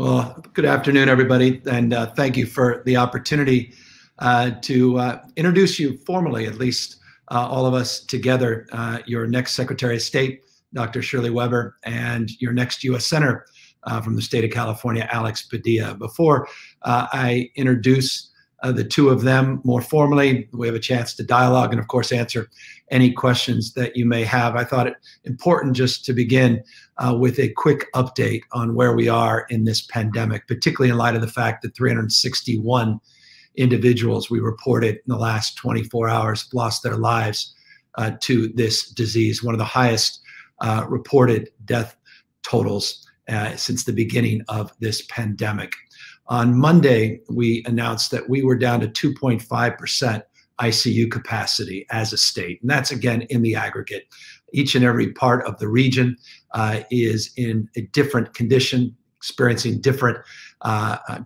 Well, good afternoon, everybody, and thank you for the opportunity to introduce you formally, at least all of us together, your next Secretary of State, Dr. Shirley Weber, and your next U.S. Senator from the state of California, Alex Padilla. Before I introduce the two of them more formally, we have a chance to dialogue and, of course, answer any questions that you may have. I thought it important just to begin with a quick update on where we are in this pandemic, particularly in light of the fact that 361 individuals we reported in the last 24 hours lost their lives to this disease, one of the highest reported death totals since the beginning of this pandemic. On Monday, we announced that we were down to 2.5% ICU capacity as a state, and that's, again, in the aggregate. Each and every part of the region is in a different condition, experiencing different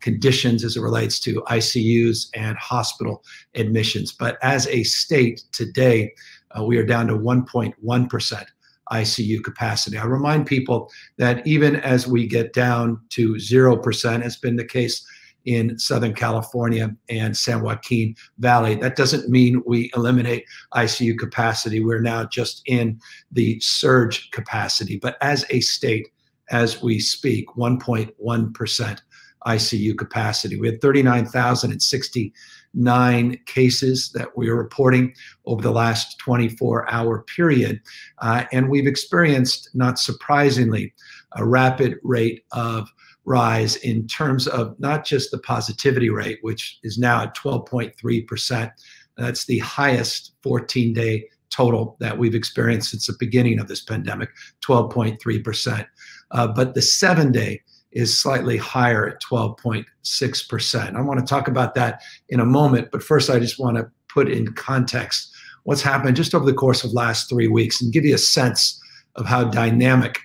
conditions as it relates to ICUs and hospital admissions. But as a state today, we are down to 1.1% ICU capacity. I remind people that even as we get down to 0%, has been the case in Southern California and San Joaquin Valley, that doesn't mean we eliminate ICU capacity. We're now just in the surge capacity. But as a state, as we speak, 1.1% ICU capacity. We had 39,069 cases that we are reporting over the last 24-hour period. And we've experienced, not surprisingly, a rapid rate of rise in terms of not just the positivity rate, which is now at 12.3%. That's the highest 14-day total that we've experienced since the beginning of this pandemic, 12.3%. But the 7-day is slightly higher at 12.6%. I want to talk about that in a moment, but first I just want to put in context what's happened just over the course of last 3 weeks and give you a sense of how dynamic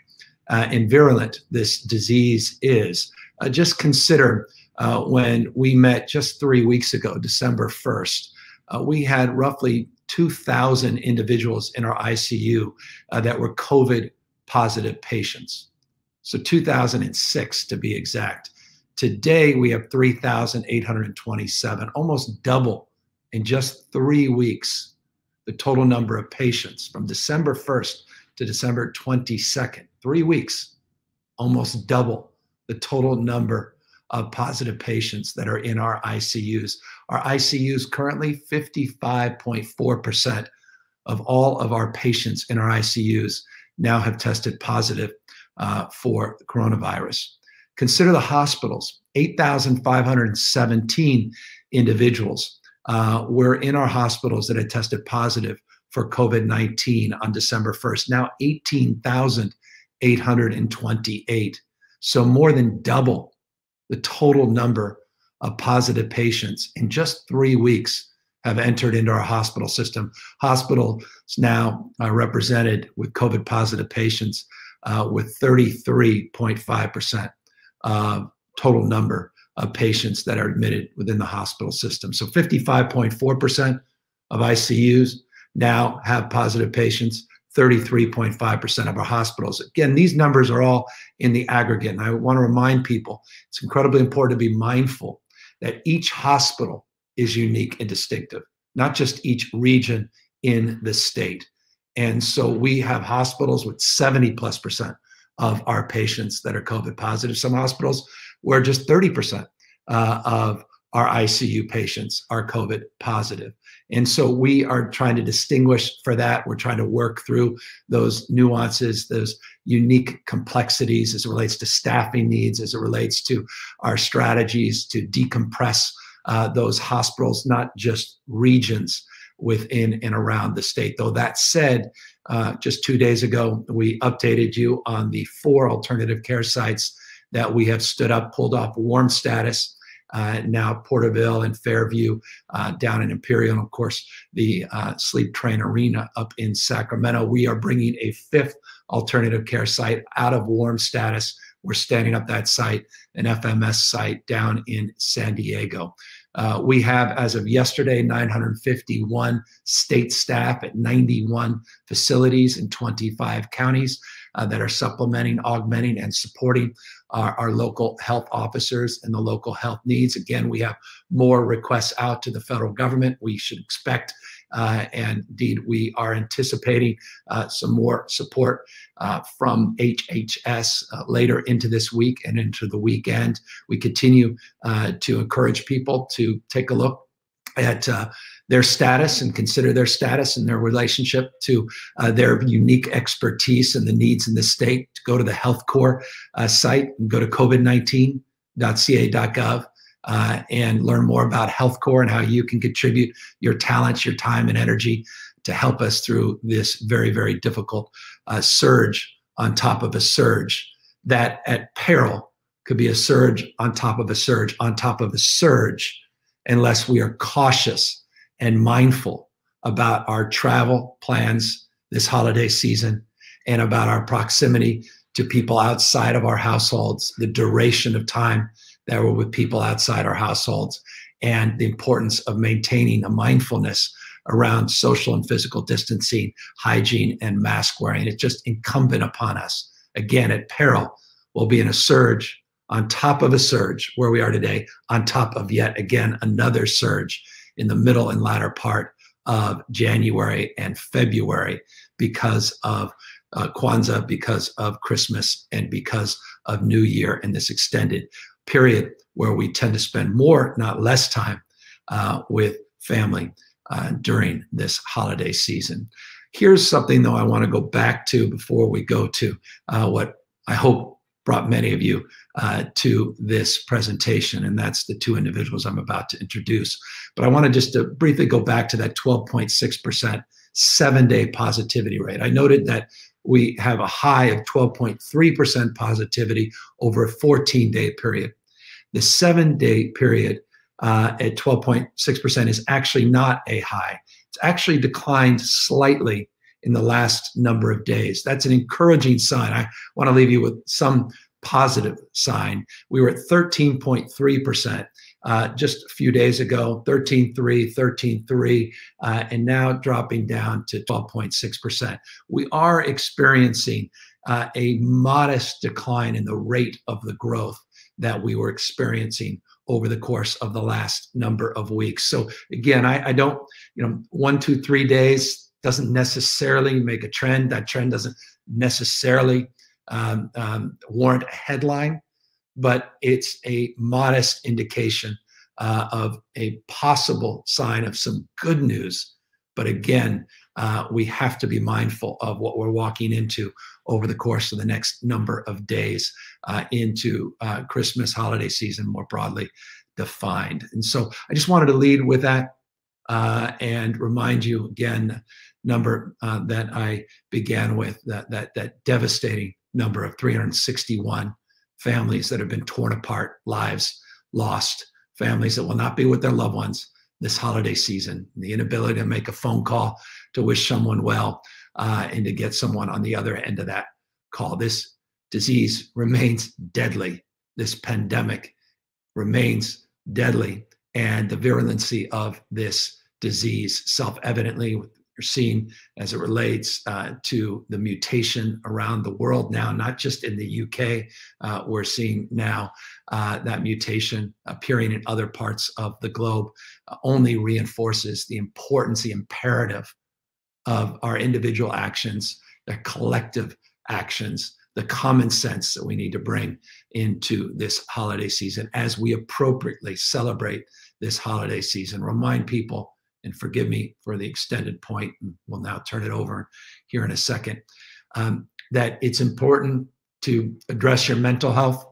and virulent this disease is. Just consider when we met just 3 weeks ago, December 1st, we had roughly 2,000 individuals in our ICU that were COVID positive patients. So 2006 to be exact. Today, we have 3,827, almost double in just 3 weeks, the total number of patients from December 1st to December 22nd. 3 weeks, almost double the total number of positive patients that are in our ICUs. Our ICUs currently 55.4% of all of our patients in our ICUs now have tested positive for coronavirus. Consider the hospitals. 8,517 individuals were in our hospitals that had tested positive for COVID-19 on December 1st. Now 18,828. So more than double the total number of positive patients in just 3 weeks have entered into our hospital system. Hospitals now are represented with COVID positive patients with 33.5% total number of patients that are admitted within the hospital system. So 55.4% of ICUs now have positive patients, 33.5% of our hospitals. Again, these numbers are all in the aggregate. And I want to remind people, it's incredibly important to be mindful that each hospital is unique and distinctive, not just each region in the state. And so we have hospitals with 70+% of our patients that are COVID positive. Some hospitals where just 30% of our ICU patients are COVID positive. And so we are trying to distinguish for that. We're trying to work through those nuances, those unique complexities as it relates to staffing needs, as it relates to our strategies to decompress those hospitals, not just regions within and around the state. Though that said, just 2 days ago, we updated you on the 4 alternative care sites that we have stood up, pulled off warm status. Now Porterville and Fairview down in Imperial, and of course, the Sleep Train Arena up in Sacramento. We are bringing a 5th alternative care site out of warm status. We're standing up that site, an FMS site down in San Diego. We have, as of yesterday, 951 state staff at 91 facilities in 25 counties that are supplementing, augmenting, and supporting our local health officers and the local health needs. Again, we have more requests out to the federal government. We should expect, and indeed, we are anticipating some more support from HHS later into this week and into the weekend. We continue to encourage people to take a look at their status and consider their status and their relationship to their unique expertise and the needs in the state. Go to the Health Corps site and go to COVID19.ca.gov and learn more about Health Corps and how you can contribute your talents, your time, and energy to help us through this very, very difficult surge on top of a surge that at peril could be a surge on top of a surge on top of a surge unless we are cautious and mindful about our travel plans this holiday season and about our proximity to people outside of our households, the duration of time that we're with people outside our households, and the importance of maintaining a mindfulness around social and physical distancing, hygiene, and mask wearing. It's just incumbent upon us. Again, at peril, we'll be in a surge on top of a surge where we are today, on top of yet again another surge in the middle and latter part of January and February because of Kwanzaa, because of Christmas, and because of New Year and this extended period where we tend to spend more, not less time with family during this holiday season. Here's something though I want to go back to before we go to what I hope brought many of you to this presentation, and that's the two individuals I'm about to introduce. But I want to just briefly go back to that 12.6% seven-day positivity rate. I noted that we have a high of 12.3% positivity over a 14-day period. The seven-day period at 12.6% is actually not a high. It's actually declined slightly in the last number of days. That's an encouraging sign. I want to leave you with some positive sign. We were at 13.3% just a few days ago, 13.3, 13.3, and now dropping down to 12.6%. We are experiencing a modest decline in the rate of the growth that we were experiencing over the course of the last number of weeks. So again, I don't, you know, 1, 2, 3 days doesn't necessarily make a trend. That trend doesn't necessarily warrant a headline, but it's a modest indication of a possible sign of some good news. But again, we have to be mindful of what we're walking into over the course of the next number of days into Christmas holiday season, more broadly defined. And so I just wanted to lead with that and remind you again, number that I began with, that devastating number of 361 families that have been torn apart, lives lost, families that will not be with their loved ones this holiday season. The inability to make a phone call to wish someone well and to get someone on the other end of that call. This disease remains deadly. This pandemic remains deadly. And the virulency of this disease, self-evidently, you're seeing as it relates to the mutation around the world now, not just in the UK. We're seeing now that mutation appearing in other parts of the globe only reinforces the importance, the imperative of our individual actions, the collective actions, the common sense that we need to bring into this holiday season as we appropriately celebrate this holiday season. Remind people, and forgive me for the extended point, and we'll now turn it over here in a second, that it's important to address your mental health.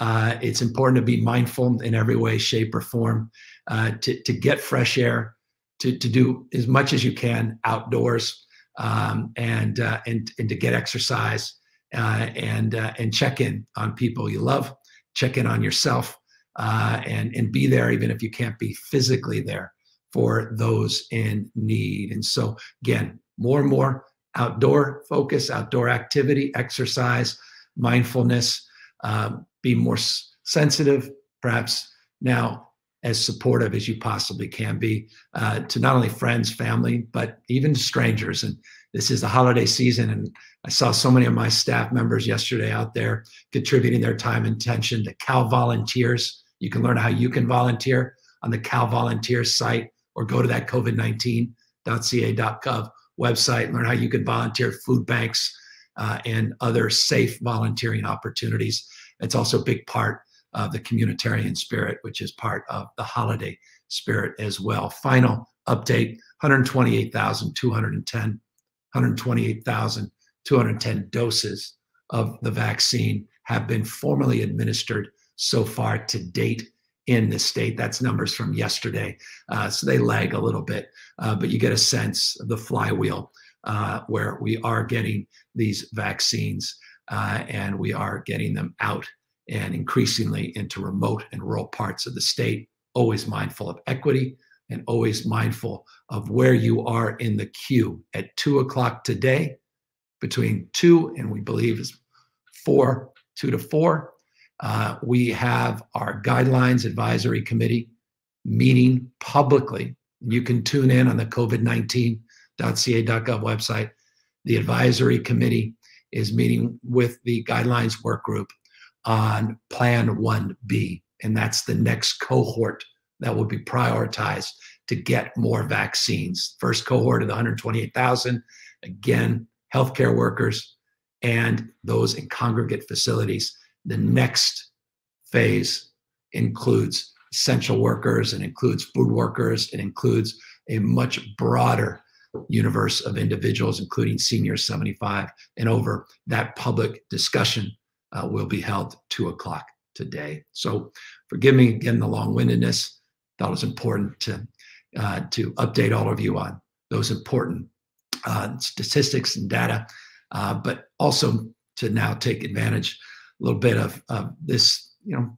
It's important to be mindful in every way, shape, or form, to get fresh air, to do as much as you can outdoors, and to get exercise. And check in on people you love, check in on yourself, and be there even if you can't be physically there for those in need. And so again, more and more outdoor focus, outdoor activity, exercise, mindfulness, be more sensitive, perhaps now as supportive as you possibly can be to not only friends, family, but even strangers. And this is the holiday season, and I saw so many of my staff members yesterday out there contributing their time and attention to Cal Volunteers. You can learn how you can volunteer on the Cal Volunteers site, or go to that COVID19.ca.gov website, learn how you can volunteer, food banks, and other safe volunteering opportunities. It's also a big part of the communitarian spirit, which is part of the holiday spirit as well. Final update, 128,210 doses of the vaccine have been formally administered so far to date in the state. That's numbers from yesterday. So they lag a little bit, but you get a sense of the flywheel where we are getting these vaccines and we are getting them out and increasingly into remote and rural parts of the state, always mindful of equity and always mindful of where you are in the queue. At 2 o'clock today, between 2 and we believe is 2 to 4, we have our Guidelines Advisory Committee meeting publicly. You can tune in on the COVID19.ca.gov website. The advisory committee is meeting with the Guidelines Work Group on Plan 1B, and that's the next cohort that will be prioritized to get more vaccines. First cohort of the 128,000, again, healthcare workers and those in congregate facilities. The next phase includes essential workers and includes food workers and includes a much broader universe of individuals, including seniors 75 and over. That public discussion will be held 2 o'clock today. So forgive me again, the long-windedness. Thought it was important to update all of you on those important statistics and data, but also to now take advantage a little bit of this,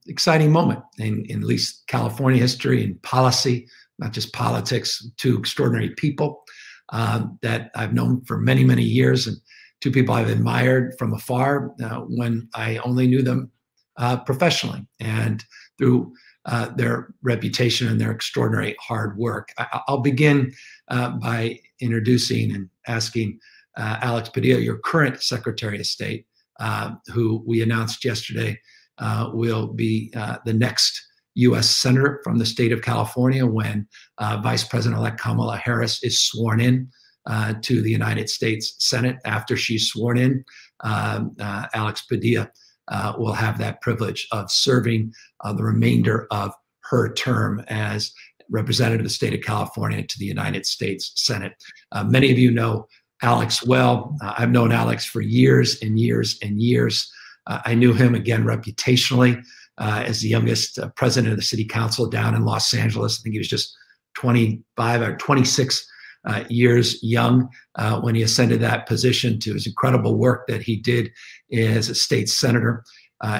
exciting moment in at least California history and policy, not just politics. Two extraordinary people that I've known for many, many years, and two people I've admired from afar when I only knew them professionally, and through their reputation and their extraordinary hard work. I'll begin by introducing and asking Alex Padilla, your current Secretary of State, who we announced yesterday will be the next U.S. Senator from the state of California when Vice President-elect Kamala Harris is sworn in to the United States Senate. After she's sworn in, Alex Padilla will have that privilege of serving the remainder of her term as representative of the state of California to the United States Senate. Many of you know Alex well. I've known Alex for years and years and years. I knew him again reputationally as the youngest president of the city council down in Los Angeles. I think he was just 25 or 26 years young when he ascended that position, to his incredible work that he did as a state senator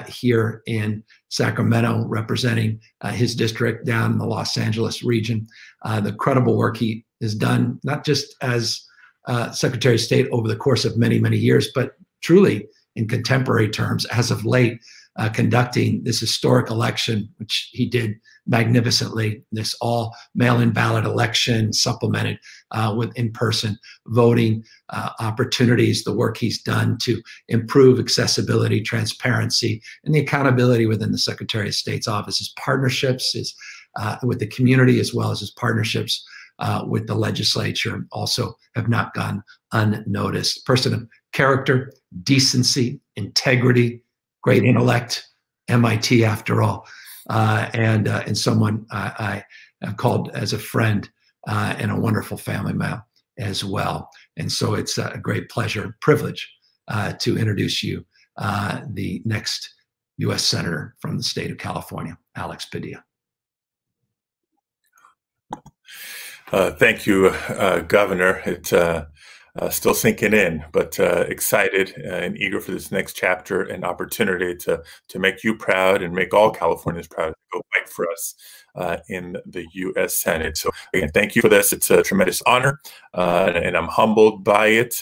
here in Sacramento, representing his district down in the Los Angeles region. The credible work he has done, not just as Secretary of State over the course of many, many years, but truly in contemporary terms, as of late, conducting this historic election, which he did magnificently, this all mail-in ballot election supplemented with in-person voting opportunities, the work he's done to improve accessibility, transparency, and the accountability within the Secretary of State's office, his partnerships is with the community, as well as his partnerships with the legislature, also have not gone unnoticed. Person of character, decency, integrity, great intellect, MIT after all, and someone I called as a friend and a wonderful family man as well. And so it's a great pleasure and privilege to introduce you the next U.S. Senator from the state of California, Alex Padilla. Thank you, Governor. It's still sinking in, but excited and eager for this next chapter and opportunity to make you proud and make all Californians proud to go fight for us in the U.S. Senate. So again, thank you for this. It's a tremendous honor, and I'm humbled by it.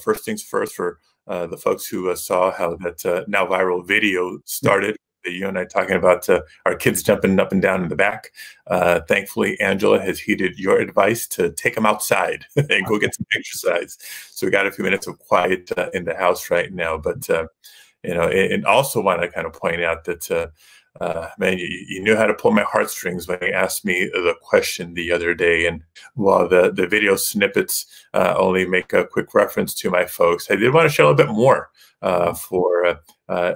First things first, for the folks who saw how that now viral video started. that you and I talking about our kids jumping up and down in the back. Thankfully, Angela has heeded your advice to take them outside and go get some exercise. So we got a few minutes of quiet in the house right now. But, you know, and also want to kind of point out that, man, you knew how to pull my heartstrings when you asked me the question the other day. And while the video snippets only make a quick reference to my folks, I did want to share a little bit more for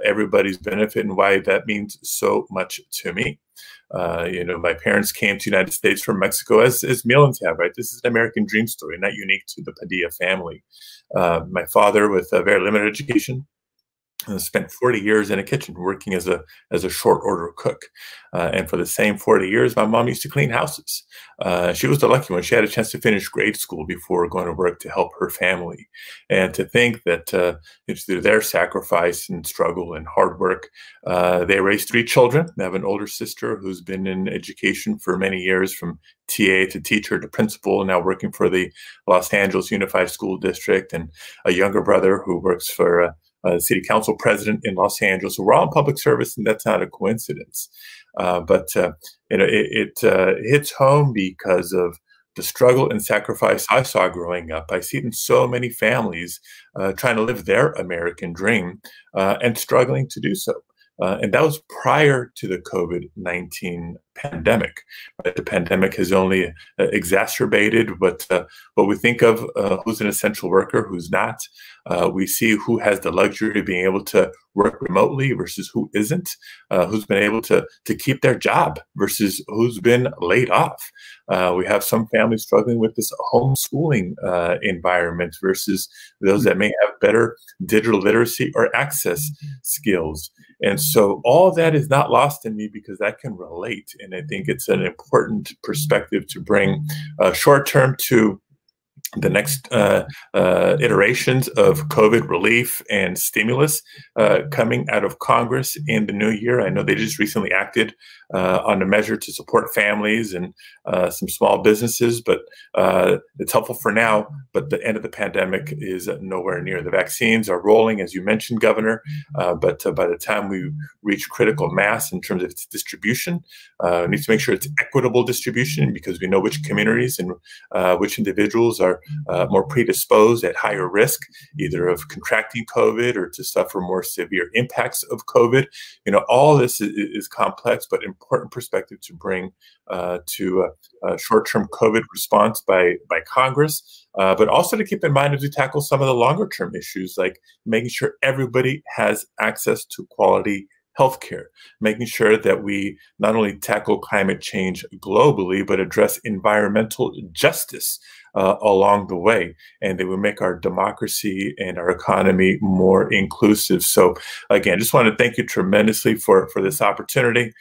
everybody's benefit and why that means so much to me. You know, my parents came to the United States from Mexico, as millions have, right? This is an American dream story, not unique to the Padilla family. My father, with a very limited education, spent 40 years in a kitchen working as a short order cook. And for the same 40 years, my mom used to clean houses. She was the lucky one. She had a chance to finish grade school before going to work to help her family. And to think that it's through their sacrifice and struggle and hard work, they raised three children. They have an older sister who's been in education for many years, from TA to teacher to principal, and now working for the Los Angeles Unified School District, and a younger brother who works for city council president in Los Angeles. So we're all in public service, and that's not a coincidence. But you know, it hits home because of the struggle and sacrifice I saw growing up. I see it in so many families trying to live their American dream and struggling to do so. And that was prior to the COVID-19 pandemic. Right? The pandemic has only exacerbated what we think of who's an essential worker, who's not. We see who has the luxury of being able to work remotely versus who isn't, who's been able to keep their job versus who's been laid off. We have some families struggling with this homeschooling environment versus those that may have better digital literacy or access skills. And so all that is not lost in me because I can relate. And I think it's an important perspective to bring short term to the next iterations of COVID relief and stimulus coming out of Congress in the new year. I know they just recently acted on a measure to support families and some small businesses, but it's helpful for now, but the end of the pandemic is nowhere near. The vaccines are rolling, as you mentioned, Governor, but by the time we reach critical mass in terms of its distribution, we need to make sure it's equitable distribution because we know which communities and which individuals are more predisposed at higher risk, either of contracting COVID or to suffer more severe impacts of COVID. You know, all this is complex, but important perspective to bring to short-term COVID response by Congress, but also to keep in mind as we tackle some of the longer-term issues, like making sure everybody has access to quality healthcare, making sure that we not only tackle climate change globally, but address environmental justice along the way, and they will make our democracy and our economy more inclusive. So again, just want to thank you tremendously for this opportunity,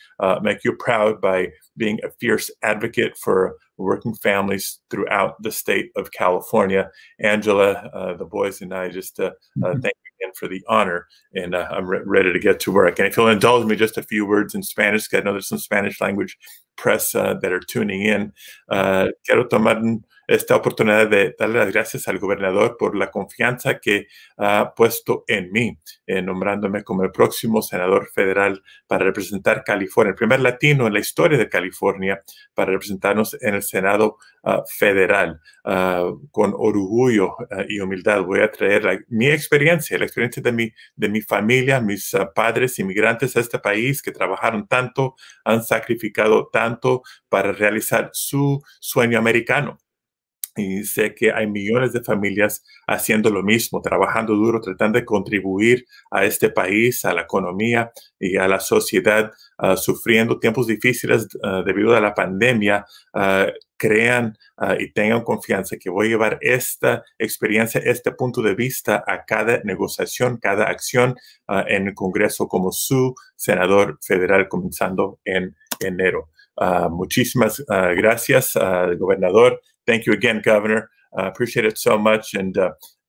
make you proud by being a fierce advocate for working families throughout the state of California. Angela, the boys and I just thank you again for the honor, and I'm ready to get to work. And if you'll indulge me just a few words in Spanish, because I know there's some Spanish language press that are tuning in. Quiero tomar esta oportunidad de darle las gracias al gobernador por la confianza que ha puesto en mí, nombrándome como el próximo senador federal para representar California, el primer latino en la historia de California para representarnos en el Senado federal. Con orgullo y humildad voy a traer mi experiencia, la experiencia de mi familia, mis padres inmigrantes a este país que trabajaron tanto, han sacrificado tanto para realizar su sueño americano. Y sé que hay millones de familias haciendo lo mismo, trabajando duro, tratando de contribuir a este país, a la economía y a la sociedad, sufriendo tiempos difíciles debido a la pandemia. Crean y tengan confianza que voy a llevar esta experiencia, este punto de vista a cada negociación, cada acción en el Congreso como su senador federal comenzando en enero. Muchísimas gracias, gobernador. Thank you again, Governor. Appreciate it so much. And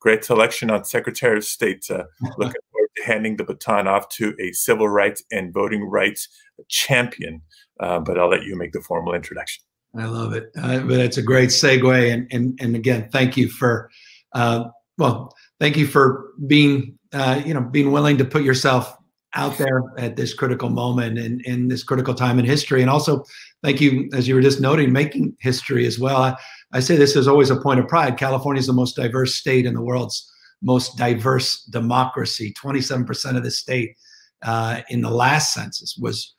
great selection on Secretary of State. Looking forward to handing the baton off to a civil rights and voting rights champion. But I'll let you make the formal introduction. I love it. But it's a great segue. And again, thank you for, well, thank you for being, you know, being willing to put yourself out there at this critical moment and in this critical time in history. And also, thank you, as you were just noting, making history as well. I say this is always a point of pride. California is the most diverse state in the world's most diverse democracy. 27% of the state in the last census was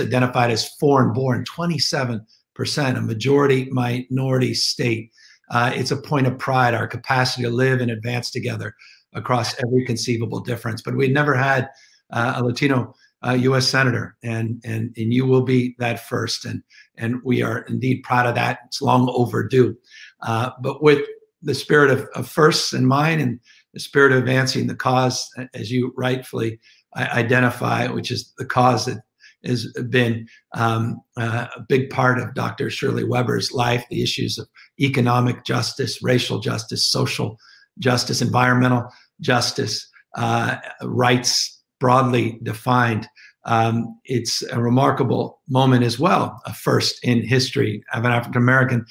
identified as foreign born, 27%, a majority minority state. It's a point of pride, our capacity to live and advance together across every conceivable difference. But we never had a Latino U.S. senator, and you will be that first, and we are indeed proud of that. It's long overdue. But with the spirit of firsts in mind and the spirit of advancing the cause, as you rightfully identify, which is the cause that has been a big part of Dr. Shirley Weber's life, the issues of economic justice, racial justice, social justice, environmental justice, rights broadly defined. It's a remarkable moment as well, a first in history of an African-American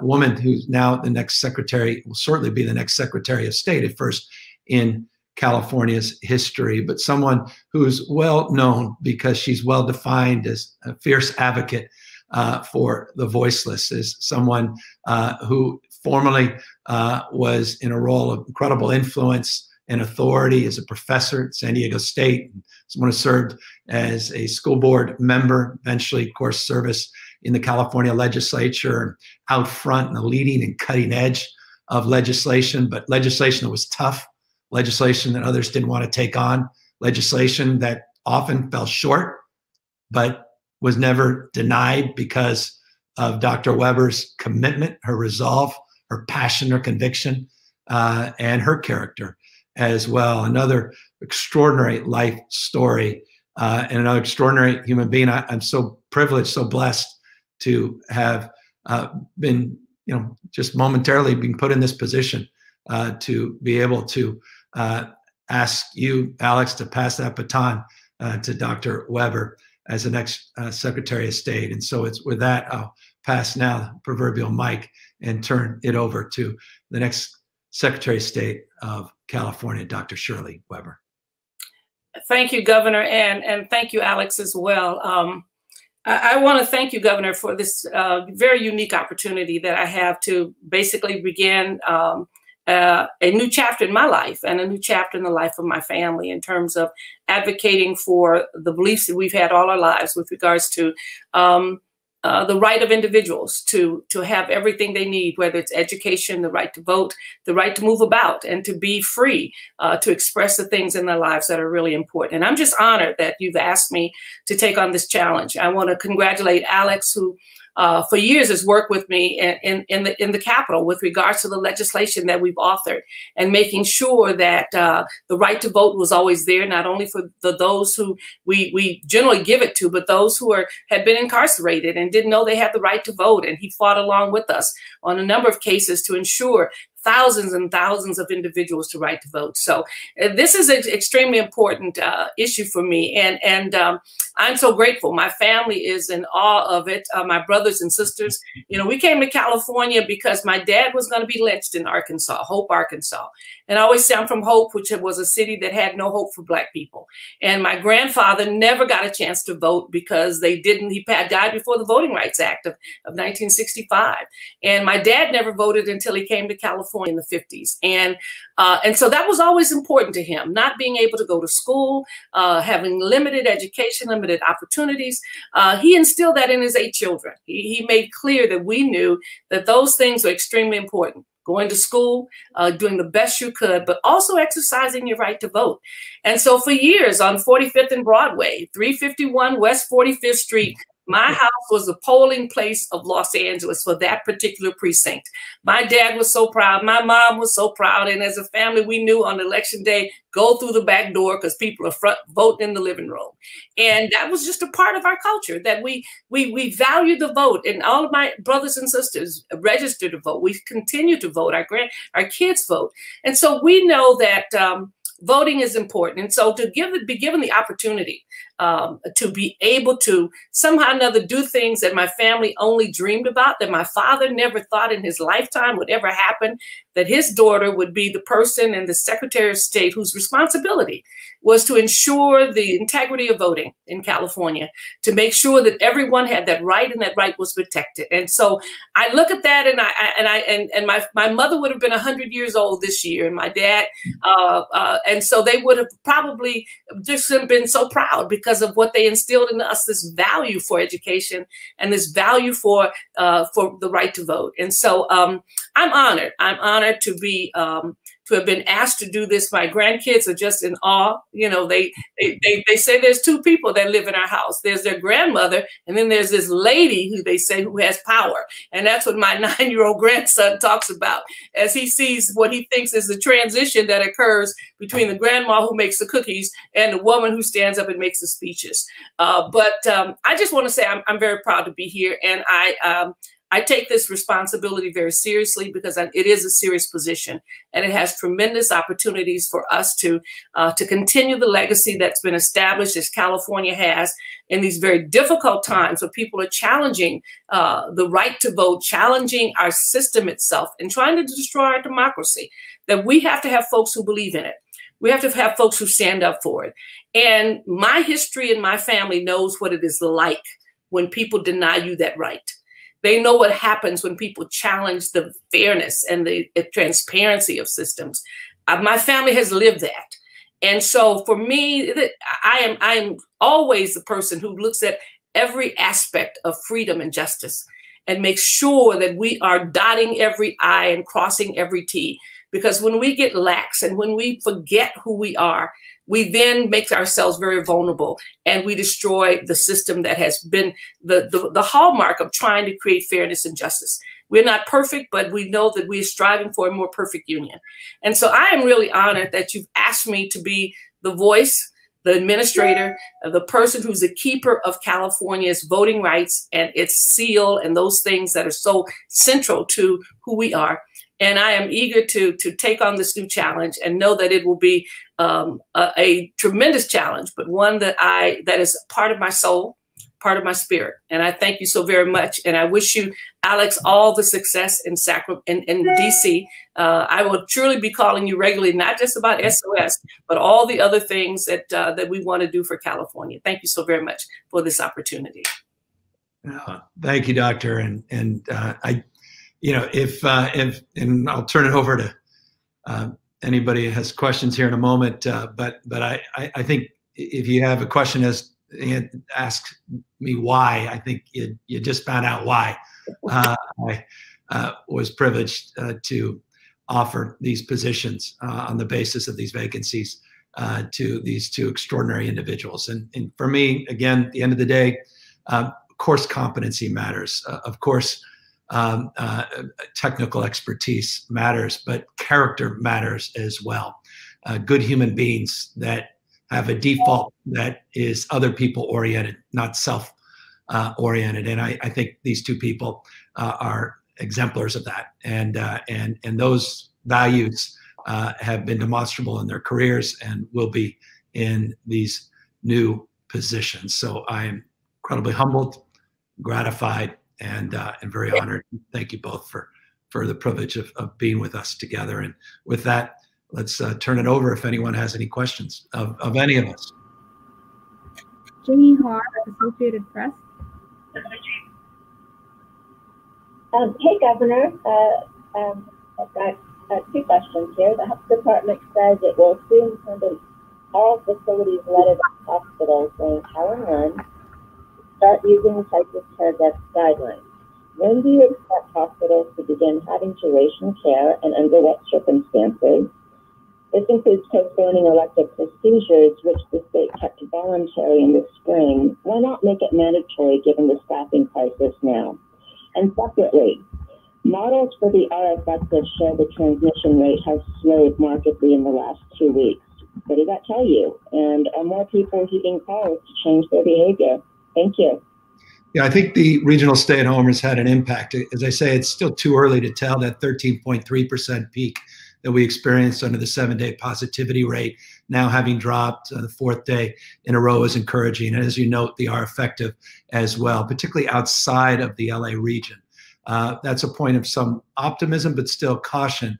woman who's now the next secretary, will shortly be the next Secretary of State, at first in California's history, but someone who's well known because she's well defined as a fierce advocate for the voiceless, as someone who formerly was in a role of incredible influence and authority as a professor at San Diego State. Someone who served as a school board member, eventually, of course, service in the California legislature, out front in the leading and cutting edge of legislation, but legislation that was tough, legislation that others didn't want to take on, legislation that often fell short, but was never denied because of Dr. Weber's commitment, her resolve, her passion, her conviction, and her character as well. Another extraordinary life story and another extraordinary human being. I'm so privileged, so blessed to have been, you know, just momentarily being put in this position to be able to ask you, Alex, to pass that baton to Dr. Weber as the next Secretary of State. And so it's with that, I'll pass now the proverbial mic and turn it over to the next Secretary of State of California, Dr. Shirley Weber. Thank you, Governor, and thank you, Alex, as well. I want to thank you, Governor, for this very unique opportunity that I have to basically begin a new chapter in my life and a new chapter in the life of my family in terms of advocating for the beliefs that we've had all our lives with regards to the right of individuals to have everything they need, whether it's education, the right to vote, the right to move about, and to be free to express the things in their lives that are really important. And I'm just honored that you've asked me to take on this challenge. I want to congratulate Alex, who for years has worked with me in the Capitol with regards to the legislation that we've authored and making sure that the right to vote was always there, not only for those who we generally give it to, but those who had been incarcerated and didn't know they had the right to vote. And he fought along with us on a number of cases to ensure thousands and thousands of individuals to right to vote. So this is an extremely important issue for me. And I'm so grateful. My family is in awe of it. My brothers and sisters, you know, we came to California because my dad was going to be lynched in Arkansas, Hope, Arkansas. And I always say I'm from Hope, which was a city that had no hope for Black people. And my grandfather never got a chance to vote because they didn't. He died before the Voting Rights Act of 1965. And my dad never voted until he came to California in the 50s. And so that was always important to him, not being able to go to school, having limited education, limited opportunities. He instilled that in his 8 children. He made clear that we knew that those things were extremely important. Going to school, doing the best you could, but also exercising your right to vote. And so for years on 45th and Broadway, 351 West 45th Street, my house was the polling place of Los Angeles for that particular precinct. My dad was so proud. My mom was so proud. And as a family, we knew on election day, go through the back door because people are voting in the living room. And that was just a part of our culture that we value the vote. And all of my brothers and sisters registered to vote. We continue to vote. Our kids vote. And so we know that voting is important. And so to be given the opportunity to be able to somehow or another do things that my family only dreamed about, that my father never thought in his lifetime would ever happen, that his daughter would be the person and the Secretary of State whose responsibility was to ensure the integrity of voting in California, to make sure that everyone had that right and that right was protected. And so I look at that, and my mother would have been 100 years old this year, and my dad, and so they would have probably just been so proud because of what they instilled in us, this value for education and this value for the right to vote. And so I'm honored. I'm honored to be to have been asked to do this. My grandkids are just in awe. You know, they say there's two people that live in our house. There's their grandmother, and then there's this lady who they say who has power. And that's what my 9-year-old grandson talks about as he sees what he thinks is the transition that occurs between the grandma who makes the cookies and the woman who stands up and makes the speeches. But I just want to say I'm very proud to be here, and I take this responsibility very seriously because it is a serious position, and it has tremendous opportunities for us to continue the legacy that's been established as California has in these very difficult times where people are challenging the right to vote, challenging our system itself, and trying to destroy our democracy. That we have to have folks who believe in it. We have to have folks who stand up for it. And my history and my family knows what it is like when people deny you that right. They know what happens when people challenge the fairness and the transparency of systems. My family has lived that. And so for me, I am always the person who looks at every aspect of freedom and justice and makes sure that we are dotting every I and crossing every T. Because when we get lax and when we forget who we are, we then make ourselves very vulnerable, and we destroy the system that has been the hallmark of trying to create fairness and justice. We're not perfect, but we know that we're striving for a more perfect union. And so I am really honored that you've asked me to be the voice, the administrator, the person who's the keeper of California's voting rights and its seal and those things that are so central to who we are. And I am eager to take on this new challenge, and know that it will be a tremendous challenge, but one that is part of my soul, part of my spirit. And I thank you so very much. And I wish you, Alex, all the success in Sacramento and DC. I will truly be calling you regularly, not just about SOS, but all the other things that we want to do for California. Thank you so very much for this opportunity. Thank you, Doctor. And you know, and I'll turn it over to anybody who has questions here in a moment. But I think if you have a question, ask me why. I think you just found out why I was privileged to offer these positions on the basis of these vacancies to these two extraordinary individuals. And for me, again, at the end of the day, of course, competency matters. Of course. Technical expertise matters, but character matters as well. Good human beings that have a default that is other people oriented, not self oriented. And I think these two people are exemplars of that. And those values have been demonstrable in their careers and will be in these new positions. So I am incredibly humbled, gratified, and very honored. Thank you both for the privilege of being with us together. And with that, let's turn it over if anyone has any questions of any of us. Jenny Haar, Associated Press. Hey, Governor. I've got two questions here. The Health Department says it will soon send all facilities led by hospitals in California start using crisis care desk guidelines. When do you expect hospitals to begin having duration care, and under what circumstances? This includes postponing elective procedures, which the state kept voluntary in the spring. Why not make it mandatory given the staffing crisis now? And separately, models for the RFS that show the transmission rate has slowed markedly in the last 2 weeks. What does that tell you? And are more people heeding calls to change their behavior? Thank you. Yeah, I think the regional stay-at-home has had an impact. As I say, it's still too early to tell. That 13.3% peak that we experienced under the 7-day positivity rate, now having dropped the 4th day in a row, is encouraging. And as you note, they are effective as well, particularly outside of the LA region. That's a point of some optimism, but still caution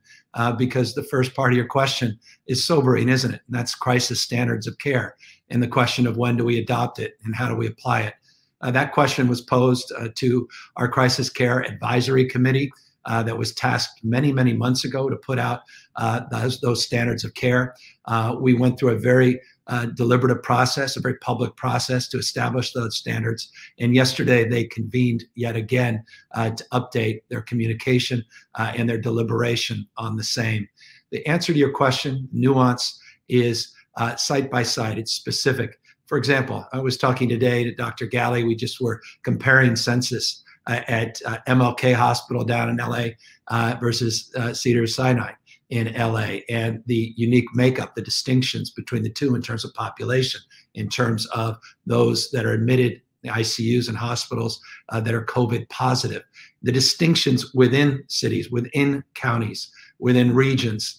because the first part of your question is sobering, isn't it? And that's crisis standards of care and the question of when do we adopt it and how do we apply it. That question was posed to our Crisis Care Advisory Committee that was tasked many, many months ago to put out those standards of care. We went through a very deliberative process, a very public process to establish those standards. And yesterday they convened yet again to update their communication and their deliberation on the same. The answer to your question, nuance, is site by site. It's specific. For example, I was talking today to Dr. Galley. We just were comparing census at MLK Hospital down in LA versus Cedars-Sinai in LA, and the unique makeup, the distinctions between the two in terms of population, in terms of those that are admitted, the ICUs and hospitals that are COVID positive, the distinctions within cities, within counties, within regions,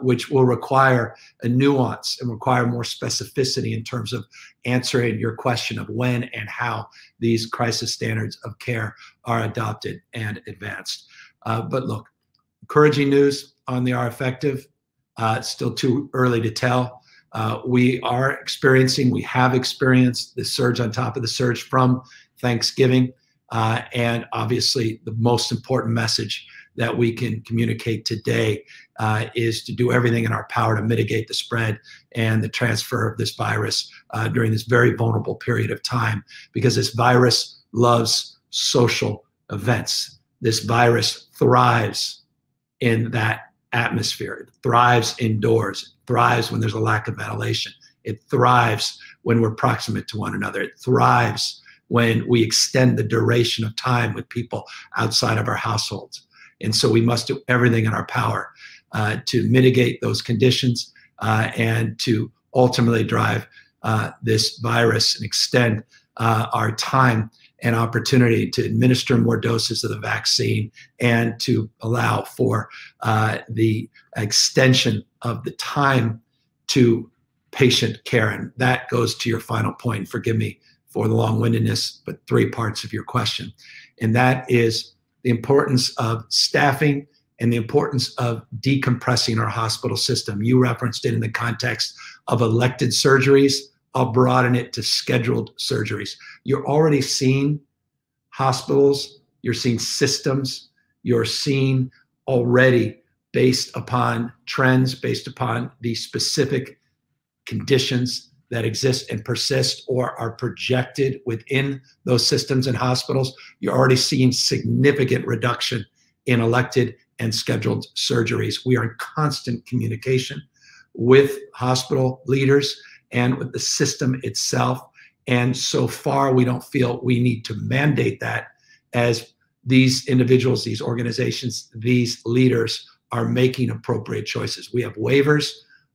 which will require a nuance and require more specificity in terms of answering your question of when and how these crisis standards of care are adopted and advanced. But look, encouraging news on the R-Effective, still too early to tell. We have experienced the surge on top of the surge from Thanksgiving. And obviously the most important message that we can communicate today is to do everything in our power to mitigate the spread and the transfer of this virus during this very vulnerable period of time, because this virus loves social events. This virus thrives in that atmosphere. It thrives indoors. It thrives when there's a lack of ventilation. It thrives when we're proximate to one another. It thrives when we extend the duration of time with people outside of our households. And so we must do everything in our power to mitigate those conditions and to ultimately drive this virus and extend our time and opportunity to administer more doses of the vaccine and to allow for the extension of the time to patient care. And that goes to your final point, forgive me for the long-windedness, but three parts of your question. And that is the importance of staffing and the importance of decompressing our hospital system. You referenced it in the context of elected surgeries. I'll broaden it to scheduled surgeries. You're already seeing hospitals, you're seeing systems, you're seeing already based upon trends, based upon the specific conditions that exist and persist or are projected within those systems and hospitals, you're already seeing significant reduction in elected and scheduled surgeries. We are in constant communication with hospital leaders and with the system itself. And so far, we don't feel we need to mandate that as these individuals, these organizations, these leaders are making appropriate choices. We have waivers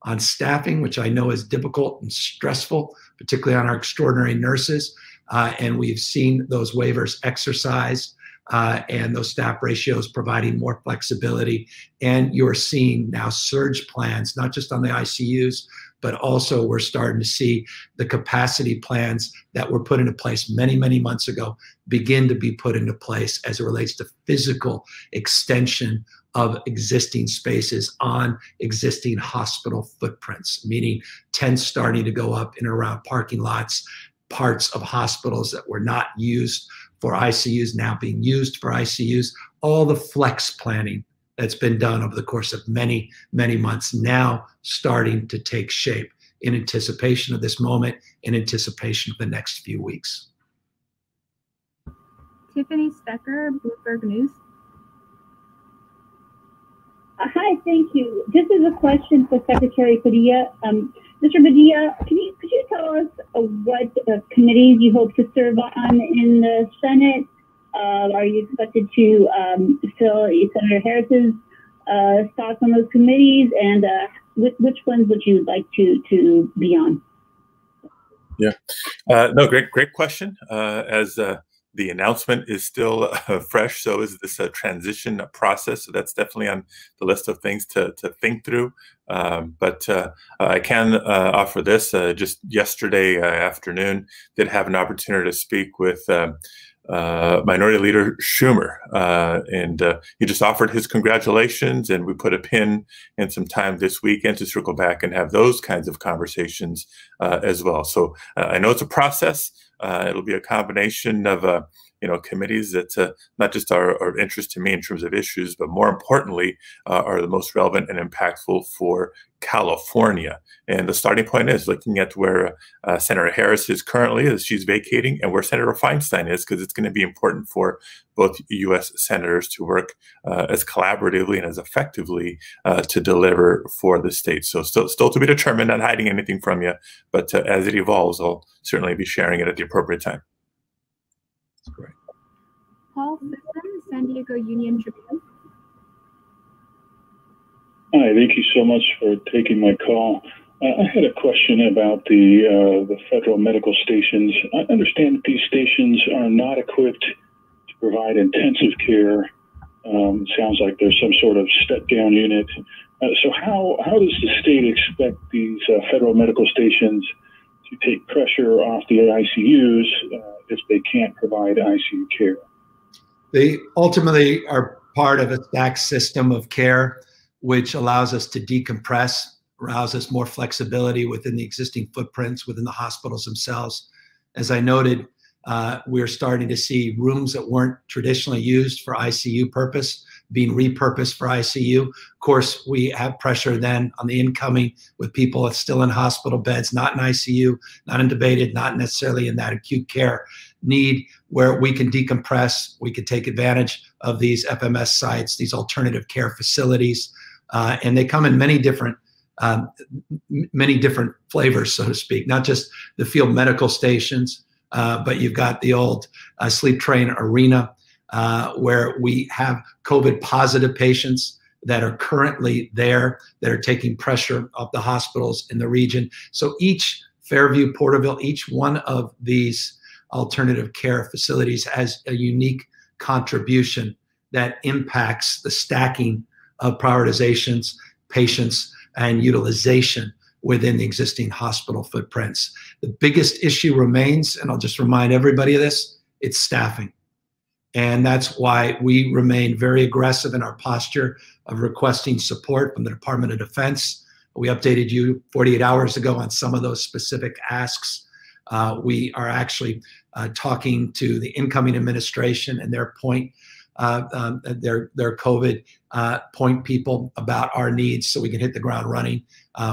on staffing, which I know is difficult and stressful, particularly on our extraordinary nurses. And we've seen those waivers exercised and those staff ratios providing more flexibility. And you're seeing now surge plans, not just on the ICUs, but also we're starting to see the capacity plans that were put into place many, many months ago begin to be put into place as it relates to physical extension of existing spaces on existing hospital footprints, meaning tents starting to go up in and around parking lots, parts of hospitals that were not used for ICUs now being used for ICUs, all the flex planning that's been done over the course of many, many months now starting to take shape in anticipation of this moment, in anticipation of the next few weeks. Tiffany Stecker, Bloomberg News. Hi, thank you. This is a question for Secretary Padilla. Mr. Padilla, could you tell us what committees you hope to serve on in the Senate? Are you expected to fill Senator Harris's thoughts on those committees, and which ones would you like to be on? Yeah, no, great question. As the announcement is still fresh, so is this transition process. So that's definitely on the list of things to think through. But I can offer this. Just yesterday afternoon, did have an opportunity to speak with Minority Leader Schumer. And he just offered his congratulations, and we put a pin in some time this weekend to circle back and have those kinds of conversations as well. So I know it's a process. It'll be a combination of committees that not just are of interest to me in terms of issues, but more importantly, are the most relevant and impactful for California. And the starting point is looking at where Senator Harris is currently, as she's vacating, and where Senator Feinstein is, because it's going to be important for both U.S. senators to work as collaboratively and as effectively to deliver for the state. So still to be determined, not hiding anything from you, but as it evolves, I'll certainly be sharing it at the appropriate time. That's great. Paul Fisher, San Diego Union Tribune. Hi, thank you so much for taking my call. I had a question about the federal medical stations. I understand that these stations are not equipped to provide intensive care. Sounds like there's some sort of step-down unit. So how does the state expect these federal medical stations to take pressure off the ICUs if they can't provide ICU care? They ultimately are part of a stacked system of care, which allows us to decompress, allows us more flexibility within the existing footprints within the hospitals themselves. As I noted, we're starting to see rooms that weren't traditionally used for ICU purpose being repurposed for ICU. Of course, we have pressure then on the incoming with people still in hospital beds, not in ICU, not intubated, not necessarily in that acute care need, where we can decompress, we can take advantage of these FMS sites, these alternative care facilities, and they come in many different flavors, so to speak, not just the field medical stations, but you've got the old Sleep Train Arena, where we have COVID positive patients that are currently there that are taking pressure off the hospitals in the region. So each Fairview, Porterville, each one of these alternative care facilities has a unique contribution that impacts the stacking of prioritizations, patients, and utilization within the existing hospital footprints. The biggest issue remains, and I'll just remind everybody of this, it's staffing. And that's why we remain very aggressive in our posture of requesting support from the Department of Defense. We updated you 48 hours ago on some of those specific asks. We are actually talking to the incoming administration and their COVID point people about our needs so we can hit the ground running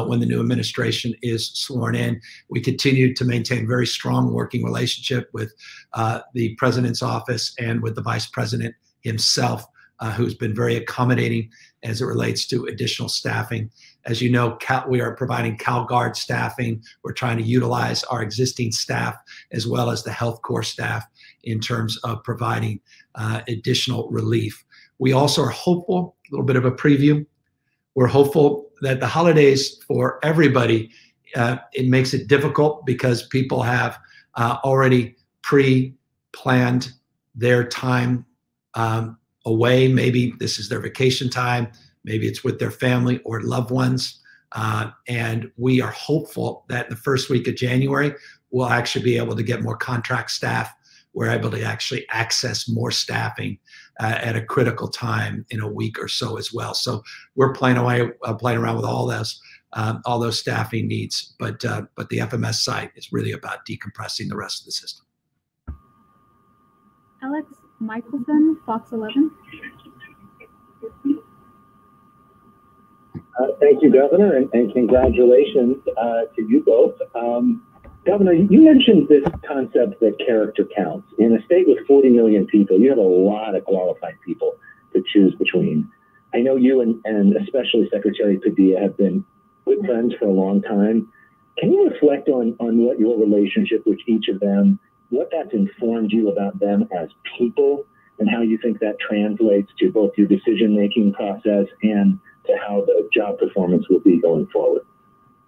when the new administration is sworn in. We continue to maintain very strong working relationship with the president's office and with the vice president himself, who's been very accommodating as it relates to additional staffing. As you know, we are providing CalGuard staffing. We're trying to utilize our existing staff as well as the Health Corps staff in terms of providing additional relief. We also are hopeful, a little bit of a preview, we're hopeful that the holidays for everybody, it makes it difficult because people have already pre-planned their time away. Maybe this is their vacation time, maybe it's with their family or loved ones. And we are hopeful that in the first week of January, we'll actually be able to get more contract staff. We're able to actually access more staffing at a critical time in a week or so as well. So we're playing around with all those staffing needs, but the FMS side is really about decompressing the rest of the system. Alex Michelson, Fox 11. Thank you, Governor, and congratulations to you both. Governor, you mentioned this concept that character counts. In a state with 40 million people, you have a lot of qualified people to choose between. I know you and especially Secretary Padilla have been good friends for a long time. Can you reflect on what your relationship with each of them, what that's informed you about them as people, and how you think that translates to both your decision-making process and to how the job performance will be going forward?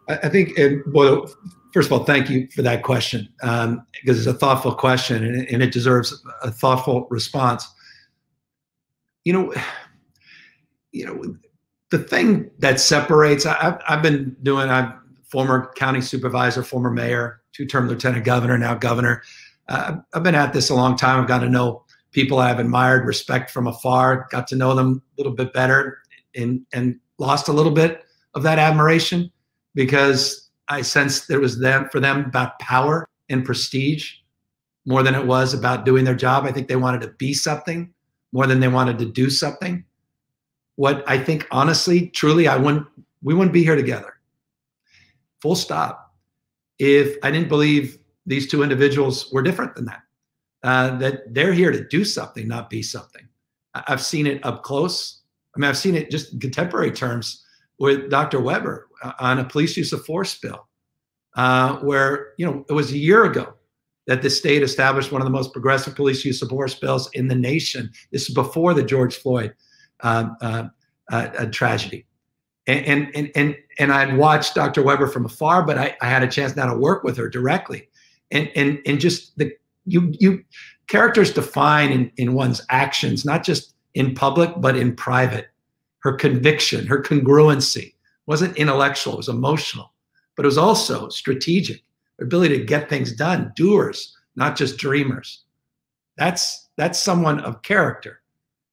I think, well, first of all, thank you for that question, because it's a thoughtful question and it deserves a thoughtful response. You know, the thing that separates, I'm former county supervisor, former mayor, two-term lieutenant governor, now governor. I've been at this a long time. I've got to know people I've admired, respect from afar, got to know them a little bit better, and lost a little bit of that admiration because I sensed it was for them about power and prestige more than it was about doing their job. I think they wanted to be something more than they wanted to do something. What I think, honestly, truly, we wouldn't be here together. Full stop. If I didn't believe these two individuals were different than that, that they're here to do something, not be something. I've seen it up close. I mean, I've seen it just in contemporary terms with Dr. Weber on a police use of force bill, where, you know, it was a year ago that the state established one of the most progressive police use of force bills in the nation. This is before the George Floyd tragedy. And I'd watched Dr. Weber from afar, but I had a chance now to work with her directly. And just the characters define in one's actions, not just in public, but in private. Her conviction, her congruency wasn't intellectual, it was emotional, but it was also strategic. Her ability to get things done, doers, not just dreamers. That's someone of character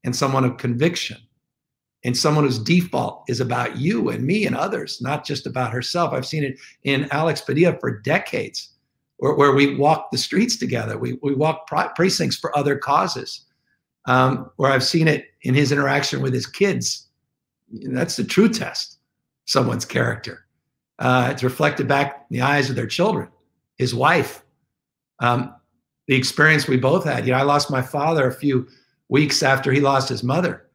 and someone of conviction and someone whose default is about you and me and others, not just about herself. I've seen it in Alex Padilla for decades, where we walked the streets together. We walked precincts for other causes, where I've seen it in his interaction with his kids. That's the true test, someone's character. It's reflected back in the eyes of their children, his wife. The experience we both had, I lost my father a few weeks after he lost his mother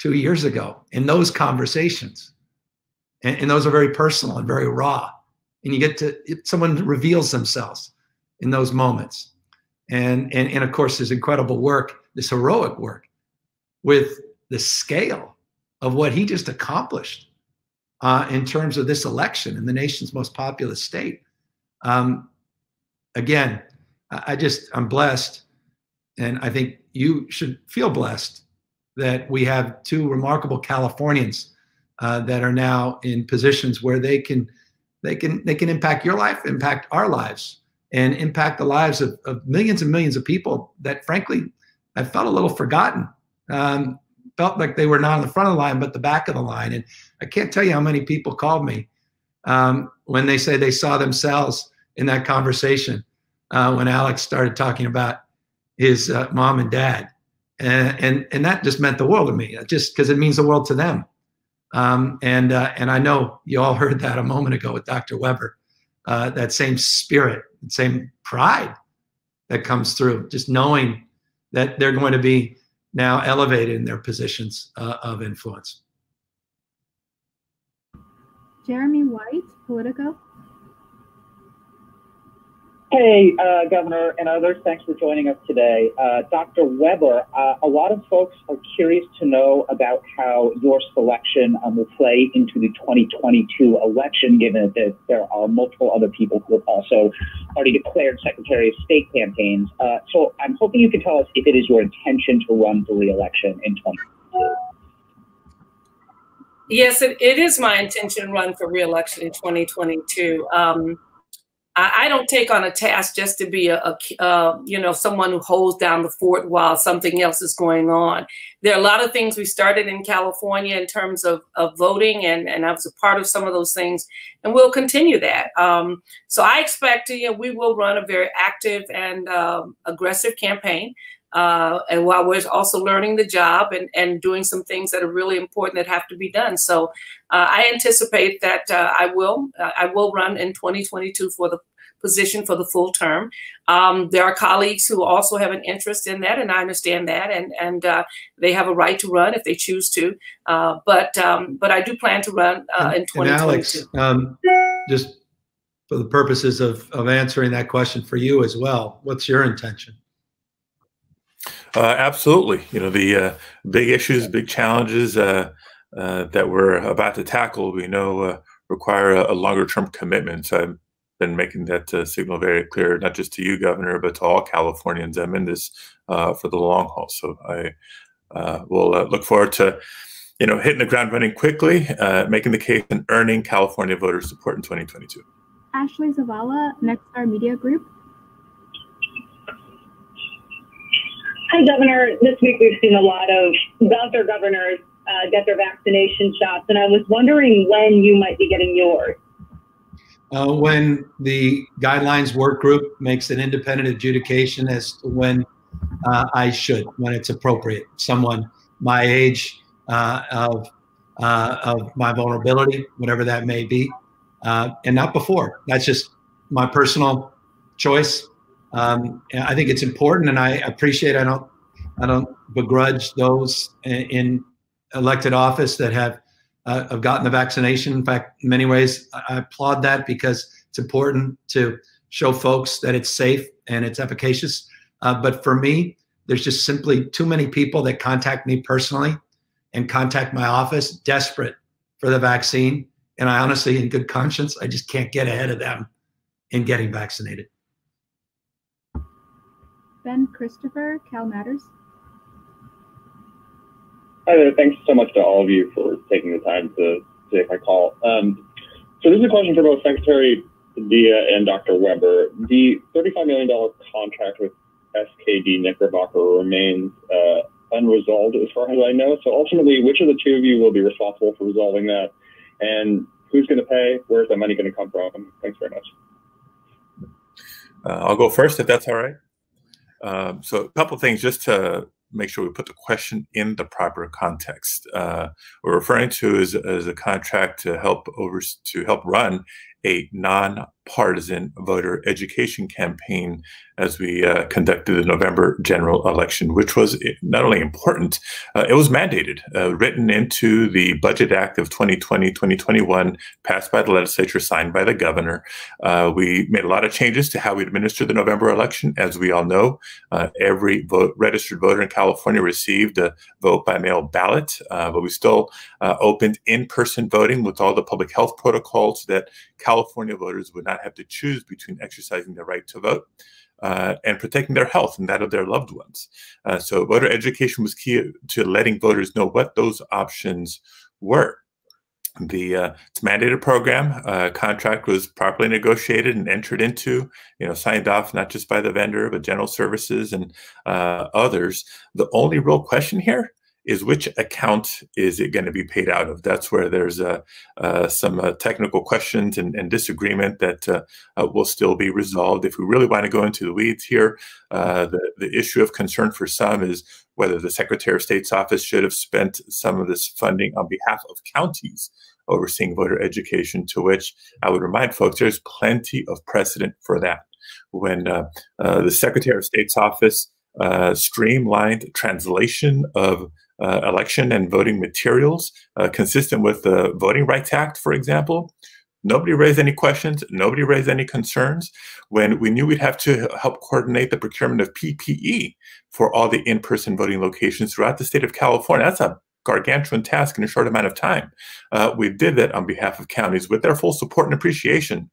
2 years ago, in those conversations. And those are very personal and very raw. And you get to, someone reveals themselves in those moments. And of course, his incredible work, this heroic work with the scale of what he just accomplished in terms of this election in the nation's most populous state. Again, I'm blessed. And I think you should feel blessed that we have two remarkable Californians that are now in positions where they can impact your life, impact our lives, and impact the lives of millions and millions of people that, frankly, I felt a little forgotten. Felt like they were not on the front of the line, but the back of the line. And I can't tell you how many people called me when they say they saw themselves in that conversation when Alex started talking about his mom and dad. And that just meant the world to me, just because it means the world to them. And I know you all heard that a moment ago with Dr. Weber, that same spirit, same pride that comes through, just knowing that they're going to be now elevated in their positions of influence. Jeremy White, Politico. Hey, Governor and others, thanks for joining us today. Dr. Weber, a lot of folks are curious to know about how your selection will play into the 2022 election, given that there are multiple other people who have also already declared Secretary of State campaigns. So I'm hoping you can tell us if it is your intention to run for re-election in 2022. Yes, it is my intention to run for re-election in 2022. I don't take on a task just to be someone who holds down the fort while something else is going on. There are a lot of things we started in California in terms of voting, and I was a part of some of those things, and we'll continue that. So I expect, we will run a very active and aggressive campaign, and while we're also learning the job and doing some things that are really important that have to be done. So I anticipate that I will run in 2022 for the position for the full term. There are colleagues who also have an interest in that, and I understand that, and they have a right to run if they choose to. But I do plan to run in 2022. And Alex, just for the purposes of answering that question for you as well, what's your intention? Absolutely. The big issues, big challenges that we're about to tackle, we know require a longer term commitment. So I've been making that signal very clear, not just to you, Governor, but to all Californians. I'm in this for the long haul. So I will look forward to, hitting the ground running quickly, making the case and earning California voter support in 2022. Ashley Zavala, Nexstar Media Group. Hi, Governor. This week we've seen a lot of other governors get their vaccination shots, and I was wondering when you might be getting yours. When the guidelines work group makes an independent adjudication as to when I should, when it's appropriate. Someone my age, of my vulnerability, whatever that may be, and not before. That's just my personal choice. I think it's important, and I appreciate. I don't begrudge those in elected office that have gotten the vaccination. In fact, in many ways, I applaud that because it's important to show folks that it's safe and it's efficacious. But for me, there's just simply too many people that contact me personally and contact my office desperate for the vaccine. And I honestly, in good conscience, I just can't get ahead of them in getting vaccinated. Ben Christopher, Cal Matters. Hi there, thanks so much to all of you for taking the time to take my call. So this is a question for both Secretary Padilla and Dr. Weber. The $35 million contract with SKD Knickerbocker remains unresolved as far as I know. So ultimately, which of the two of you will be responsible for resolving that? And who's going to pay? Where's that money going to come from? Thanks very much. I'll go first, if that's all right. So a couple of things just to make sure we put the question in the proper context. What we're referring to is a contract to help run a nonpartisan voter education campaign as we conducted the November general election, which was not only important, it was mandated, written into the Budget Act of 2020-2021, passed by the legislature, signed by the governor. We made a lot of changes to how we administer the November election. As we all know, every registered voter in California received a vote by mail ballot, but we still opened in-person voting with all the public health protocols that California voters would not have to choose between exercising their right to vote and protecting their health and that of their loved ones. So voter education was key to letting voters know what those options were. The it's mandated program contract was properly negotiated and entered into, signed off not just by the vendor, but General Services and others. The only real question here is which account is it going to be paid out of? That's where there's some technical questions and disagreement that will still be resolved. If we really want to go into the weeds here, the issue of concern for some is whether the Secretary of State's office should have spent some of this funding on behalf of counties overseeing voter education, to which I would remind folks there's plenty of precedent for that. When the Secretary of State's office streamlined translation of election and voting materials consistent with the Voting Rights Act, for example. Nobody raised any questions. Nobody raised any concerns. When we knew we'd have to help coordinate the procurement of PPE for all the in-person voting locations throughout the state of California, that's a gargantuan task in a short amount of time. We did that on behalf of counties with their full support and appreciation.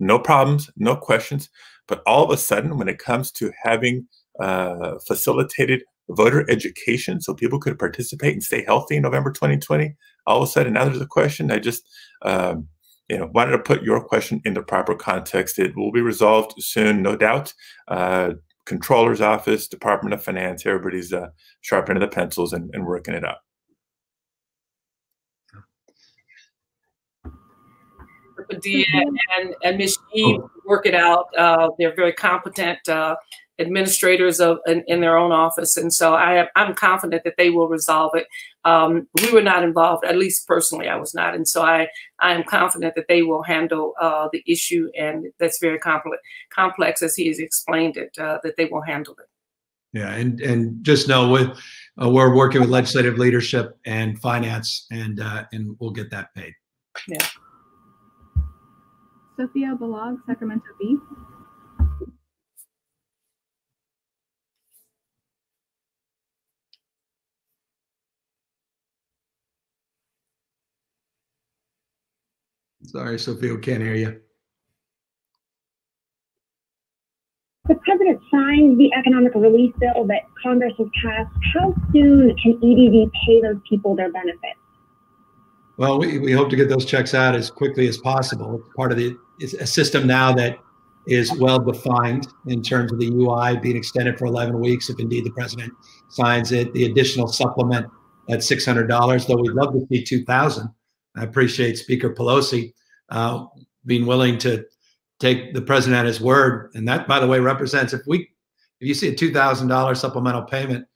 No problems, no questions. But all of a sudden, when it comes to having facilitated voter education so people could participate and stay healthy in November 2020. All of a sudden, now there's a question. I just wanted to put your question in the proper context. It will be resolved soon, no doubt. Controller's office, Department of Finance, everybody's sharpening the pencils and working it out. Padilla and Ms. Yee work it out. They're very competent administrators in their own office. And so I'm confident that they will resolve it. We were not involved, at least personally, I was not. And so I am confident that they will handle the issue, and that's very complex as he has explained it, that they will handle it. Yeah, and just know we're working with legislative leadership and finance, and we'll get that paid. Yeah. Sophia Balog, Sacramento Bee. Sorry, Sophia, we can't hear you. The president signed the economic relief bill that Congress has passed. How soon can EDV pay those people their benefits? Well, we hope to get those checks out as quickly as possible. It's a system now that is well defined in terms of the UI being extended for 11 weeks if indeed the president signs it. The additional supplement at $600, though we'd love to see $2,000. I appreciate Speaker Pelosi being willing to take the president at his word, and that, by the way, represents, if you see a $2,000 supplemental payment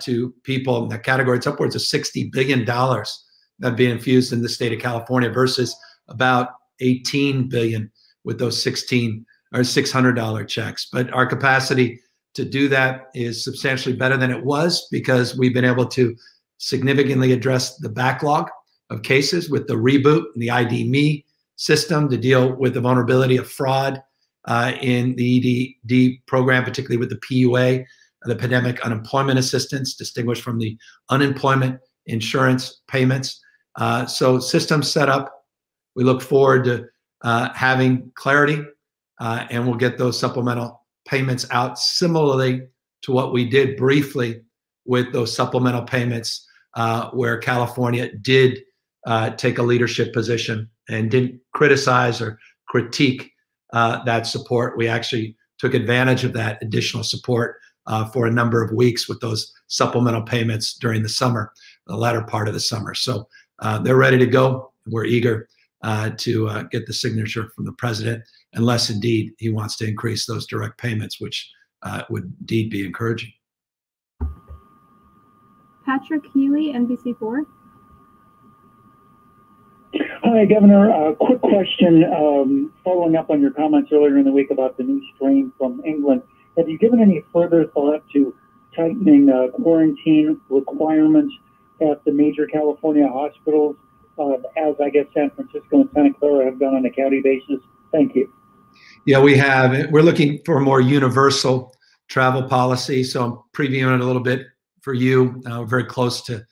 to people in that category, it's upwards of $60 billion that being infused in the state of California versus about $18 billion with those $600 checks. But our capacity to do that is substantially better than it was because we've been able to significantly address the backlog of cases with the reboot and the IDME system to deal with the vulnerability of fraud in the EDD program, particularly with the PUA, the Pandemic Unemployment Assistance, distinguished from the unemployment insurance payments. So systems set up. We look forward to having clarity, and we'll get those supplemental payments out similarly to what we did briefly with those supplemental payments where California did take a leadership position and didn't criticize or critique that support. We actually took advantage of that additional support for a number of weeks with those supplemental payments during the summer, the latter part of the summer. So they're ready to go. We're eager to get the signature from the president, unless indeed he wants to increase those direct payments, which would indeed be encouraging. Patrick Healy, NBC4. Hi, Governor. A quick question following up on your comments earlier in the week about the new strain from England. Have you given any further thought to tightening quarantine requirements at the major California hospitals, as I guess San Francisco and Santa Clara have done on a county basis? Thank you. Yeah, we have. We're looking for a more universal travel policy, so I'm previewing it a little bit for you. We're very close to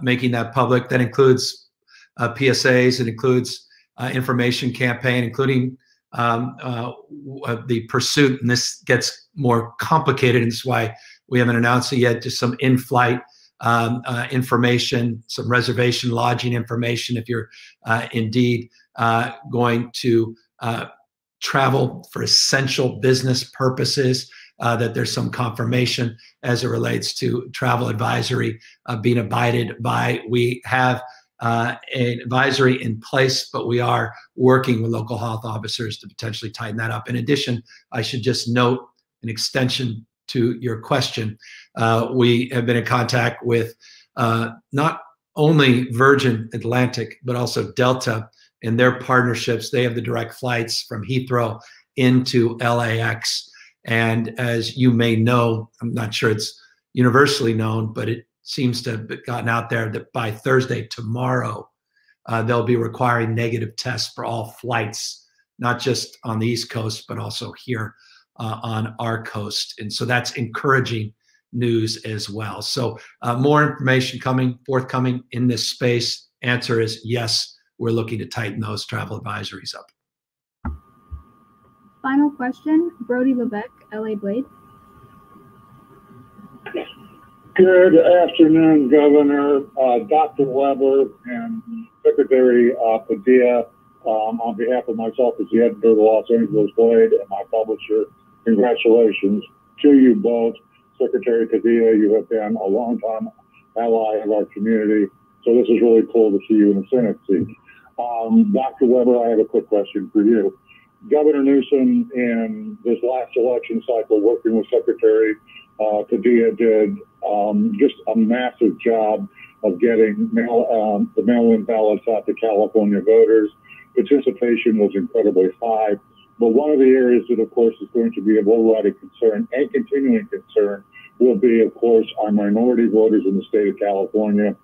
making that public. That includes PSAs, it includes information campaign, including the pursuit, and this gets more complicated, and that's why we haven't announced it yet, just some in-flight information, some reservation lodging information if you're indeed going to travel for essential business purposes, that there's some confirmation as it relates to travel advisory being abided by. We have an advisory in place, but we are working with local health officers to potentially tighten that up. In addition, I should just note an extension to your question. We have been in contact with not only Virgin Atlantic, but also Delta and their partnerships. They have the direct flights from Heathrow into LAX. And as you may know, I'm not sure it's universally known, but it seems to have gotten out there that by Thursday, tomorrow, they'll be requiring negative tests for all flights, not just on the East Coast, but also here on our coast. And so that's encouraging news as well. So more information forthcoming in this space. Answer is yes, we're looking to tighten those travel advisories up. Final question, Brody Levesque, LA Blade. Good afternoon, Governor, Dr. Weber, and Secretary Padilla. On behalf of myself as the editor of the Los Angeles Blade and my publisher, congratulations to you both. Secretary Padilla, you have been a longtime ally of our community, so this is really cool to see you in the Senate seat. Dr. Weber, I have a quick question for you. Governor Newsom, in this last election cycle, working with Secretary Padilla, did just a massive job of getting the mail-in ballots out to California voters. Participation was incredibly high. But one of the areas that, of course, is going to be of overriding concern and continuing concern will be, of course, our minority voters in the state of California,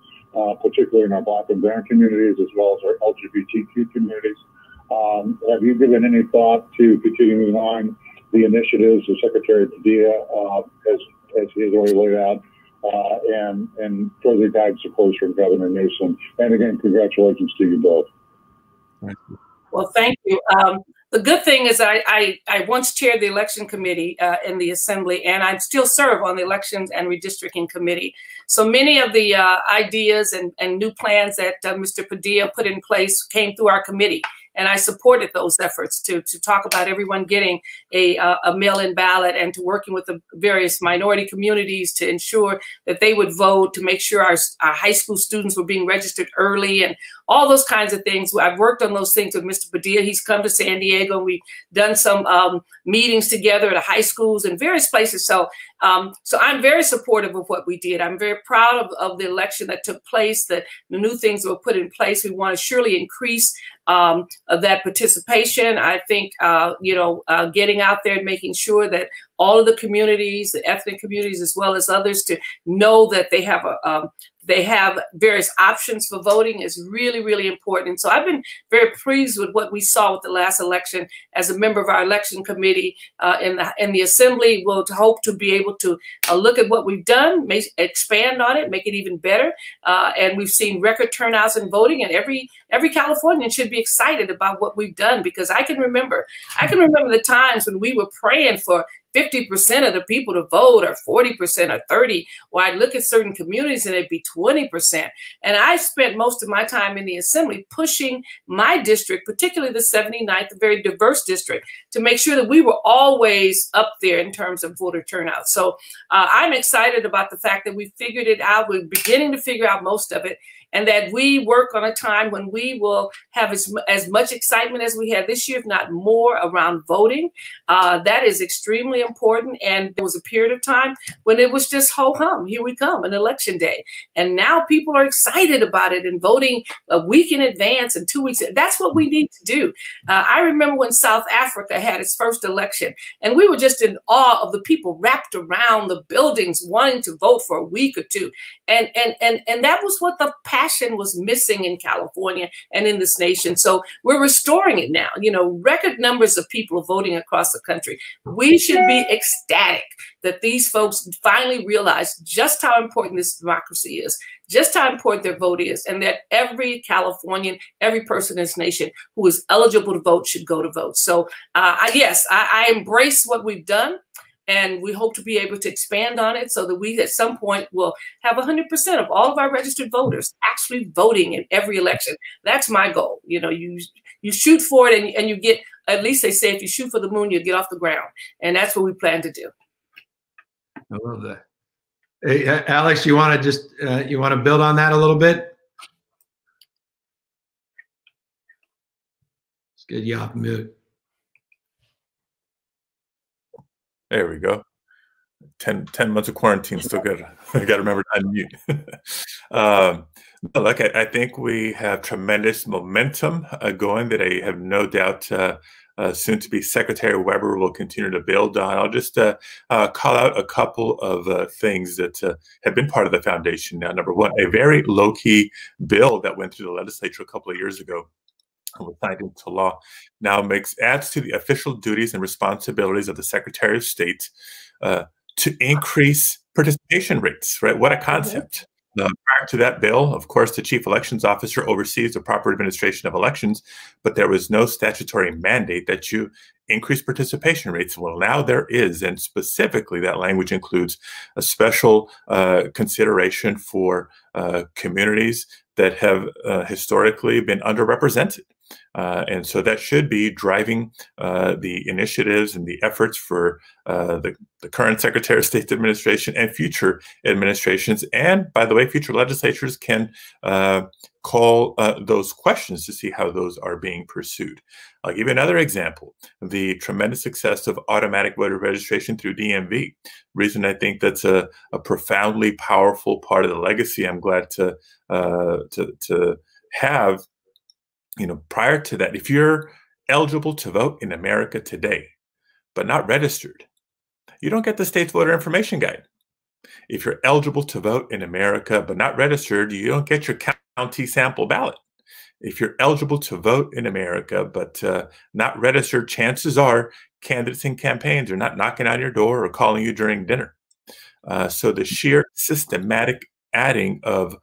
particularly in our Black and Brown communities, as well as our LGBTQ communities. Have you given any thought to continuing on the initiatives that Secretary Padilla as he has already laid out, and further guidance, of course, from Governor Newsom? And again, congratulations to you both. Well, thank you. The good thing is I once chaired the election committee in the assembly, and I still serve on the elections and redistricting committee. So many of the ideas and new plans that Mr. Padilla put in place came through our committee. And I supported those efforts to talk about everyone getting a mail-in ballot and to working with the various minority communities to ensure that they would vote, to make sure our high school students were being registered early and all those kinds of things. I've worked on those things with Mr. Padilla. He's come to San Diego, and we've done some meetings together at high schools and various places. So I'm very supportive of what we did. I'm very proud of the election that took place, the new things that were put in place. We want to surely increase of that participation. I think, getting out there and making sure that all of the communities, the ethnic communities, as well as others, to know that they have various options for voting is really, really important. And so I've been very pleased with what we saw with the last election. As a member of our election committee in the assembly, we'll hope to be able to look at what we've done, expand on it, make it even better. And we've seen record turnouts in voting, and every Californian should be excited about what we've done, because I can remember the times when we were praying for 50% of the people to vote, or 40%, or 30%, or I'd look at certain communities and it'd be 20%. And I spent most of my time in the assembly pushing my district, particularly the 79th, a very diverse district, to make sure that we were always up there in terms of voter turnout. So I'm excited about the fact that we figured it out. We're beginning to figure out most of it, and that we work on a time when we will have as much excitement as we had this year, if not more, around voting. That is extremely important. And there was a period of time when it was just ho-hum, here we come, an election day. And now people are excited about it and voting a week in advance and 2 weeks. That's what we need to do. I remember when South Africa had its first election, and we were just in awe of the people wrapped around the buildings wanting to vote for a week or two. And that was what the passion was missing in California and in this nation. So we're restoring it now. You know, record numbers of people voting across the country. We should be ecstatic that these folks finally realize just how important this democracy is, just how important their vote is, and that every Californian, every person in this nation who is eligible to vote should go to vote. So yes, I embrace what we've done. And we hope to be able to expand on it so that we at some point will have 100% of all of our registered voters actually voting in every election. That's my goal. You know, you shoot for it, and you get, at least they say, if you shoot for the moon, you get off the ground. And that's what we plan to do. I love that. Hey, Alex, you want to just, you want to build on that a little bit? Let's get you off mute. There we go. 10 months of quarantine, still good. I got to remember to unmute. Look, I think we have tremendous momentum going that I have no doubt soon-to-be Secretary Weber will continue to build on. I'll just call out a couple of things that have been part of the foundation now. Number one, a very low-key bill that went through the legislature a couple of years ago and was signed into law, now adds to the official duties and responsibilities of the Secretary of State to increase participation rates, right? What a concept. Prior to that bill, of course, the Chief Elections Officer oversees the proper administration of elections, but there was no statutory mandate that you increase participation rates. Well, now there is, and specifically that language includes a special consideration for communities that have historically been underrepresented. And so that should be driving the initiatives and the efforts for the current Secretary of State administration and future administrations. And by the way, future legislatures can call those questions to see how those are being pursued. I'll give you another example, the tremendous success of automatic voter registration through DMV. Reason I think that's a profoundly powerful part of the legacy I'm glad to have. You know, prior to that, if you're eligible to vote in America today, but not registered, you don't get the state's voter information guide. If you're eligible to vote in America, but not registered, you don't get your county sample ballot. If you're eligible to vote in America, but not registered, chances are candidates and campaigns are not knocking on your door or calling you during dinner. So the sheer systematic adding of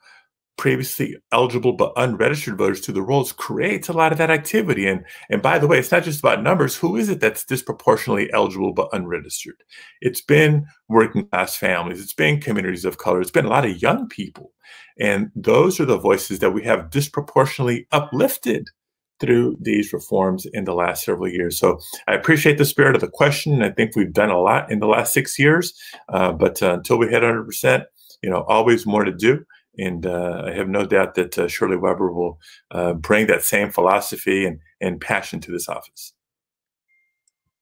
previously eligible but unregistered voters to the rolls creates a lot of that activity. And by the way, it's not just about numbers. Who is it that's disproportionately eligible but unregistered? It's been working class families. It's been communities of color. It's been a lot of young people. And those are the voices that we have disproportionately uplifted through these reforms in the last several years. So I appreciate the spirit of the question. I think we've done a lot in the last 6 years, but until we hit 100%, always more to do. And I have no doubt that Shirley Weber will bring that same philosophy and passion to this office.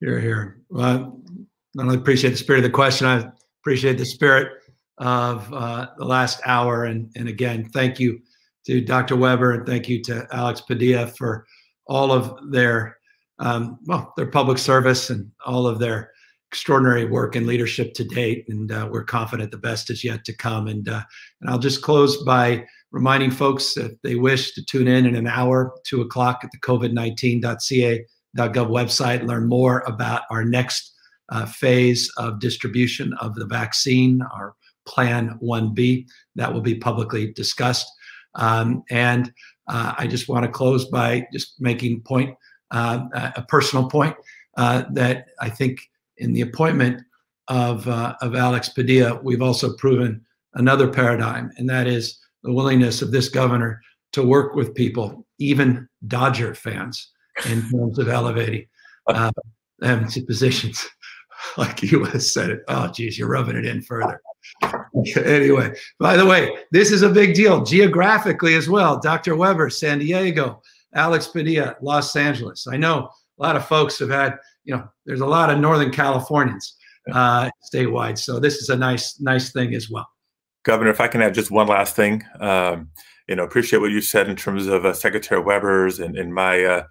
Hear, hear. Well, I not only appreciate the spirit of the question, I appreciate the spirit of the last hour. And again, thank you to Dr. Weber and thank you to Alex Padilla for all of their public service and all of their extraordinary work and leadership to date. And we're confident the best is yet to come. And I'll just close by reminding folks that they wish to tune in an hour, 2 o'clock at the COVID19.ca.gov website, learn more about our next phase of distribution of the vaccine, our Plan 1B, that will be publicly discussed. I just want to close by just making a personal point that I think in the appointment of Alex Padilla, we've also proven another paradigm, and that is the willingness of this governor to work with people, even Dodger fans, in terms of elevating them to positions like you said it. Oh, geez, you're rubbing it in further. Anyway, by the way, this is a big deal geographically as well. Dr. Weber, San Diego, Alex Padilla, Los Angeles. I know a lot of folks have had, there's a lot of Northern Californians statewide. So this is a nice thing as well. Governor, if I can add just one last thing. Appreciate what you said in terms of Secretary Weber's and my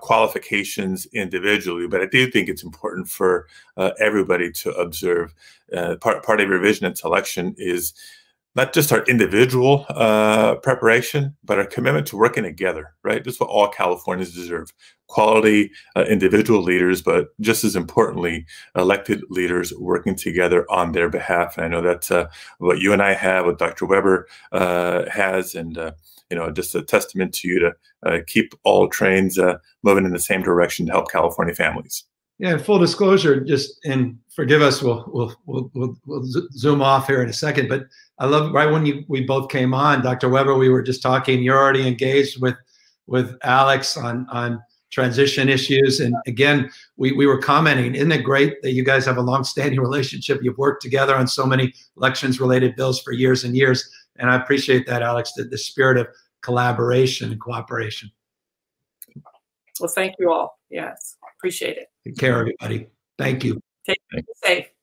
qualifications individually, but I do think it's important for everybody to observe. Part of your vision and selection is not just our individual preparation, but our commitment to working together, right? That's what all Californians deserve. Quality individual leaders, but just as importantly, elected leaders working together on their behalf. And I know that's what you and I have, what Dr. Weber has, and just a testament to you to keep all trains moving in the same direction to help California families. Yeah, full disclosure, and forgive us, we'll zoom off here in a second, but I love right when we both came on, Dr. Weber, we were just talking. You're already engaged with Alex on transition issues. And again, we were commenting, isn't it great that you guys have a longstanding relationship? You've worked together on so many elections-related bills for years and years. And I appreciate that, Alex, the spirit of collaboration and cooperation. Well, thank you all. Yes, appreciate it. Take care, everybody. Thank you. Take care. Be safe.